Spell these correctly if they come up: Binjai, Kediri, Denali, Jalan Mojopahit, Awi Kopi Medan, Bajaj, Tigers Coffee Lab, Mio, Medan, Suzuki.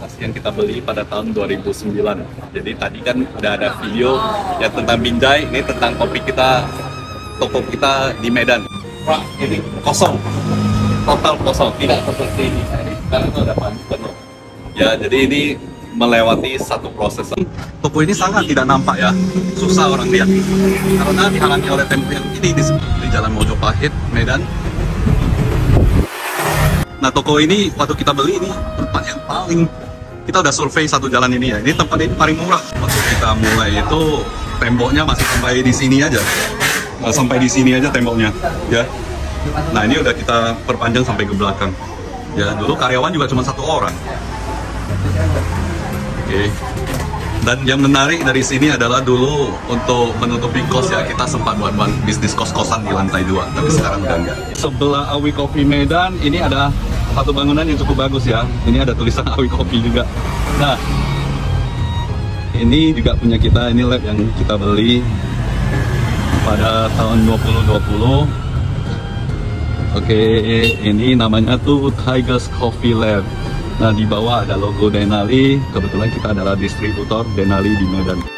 atas yang kita beli pada tahun 2009. Jadi tadi kan udah ada video yang tentang Binjai, ini tentang kopi kita, toko kita di Medan. Wah, ini kosong, total kosong, tidak seperti ini. Sekarang itu ada penuh. Ya, jadi ini melewati satu proses. Toko ini sangat tidak nampak ya, susah orang lihat karena dihalangi oleh tembok yang ini di Jalan Mojopahit, Medan. Nah, toko ini waktu kita beli ini tempat yang paling, kita udah survei satu jalan ini ya, ini tempat ini paling murah. Waktu kita mulai itu temboknya masih sampai di sini aja, temboknya ya. Nah, ini udah kita perpanjang sampai ke belakang ya. Dulu karyawan juga cuma satu orang. Oke. Dan yang menarik dari sini adalah dulu untuk menutupi kos ya, kita sempat buat bisnis kos-kosan di lantai 2, tapi sekarang udah enggak. Sebelah Awi Kopi Medan ini ada satu bangunan yang cukup bagus ya. Ini ada tulisan Awi Kopi juga. Nah, ini juga punya kita, ini lab yang kita beli pada tahun 2020. Oke, ini namanya tuh Tigers Coffee Lab. Nah, di bawah ada logo Denali, kebetulan kita adalah distributor Denali di Medan.